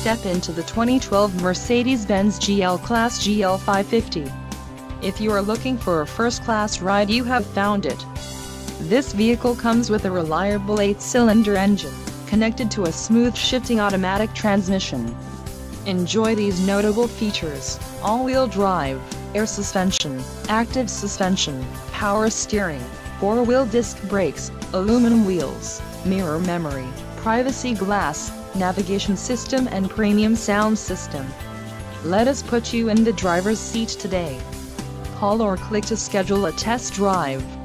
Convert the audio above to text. step into the 2012 Mercedes-Benz GL Class GL550. If you are looking for a first-class ride, you have found it. This vehicle comes with a reliable 8-cylinder engine, connected to a smooth shifting automatic transmission. Enjoy these notable features: all-wheel drive, air suspension, active suspension, power steering, four-wheel disc brakes, aluminum wheels, mirror memory, privacy glass, navigation system and premium sound system. Let us put you in the driver's seat today. Call or click to schedule a test drive.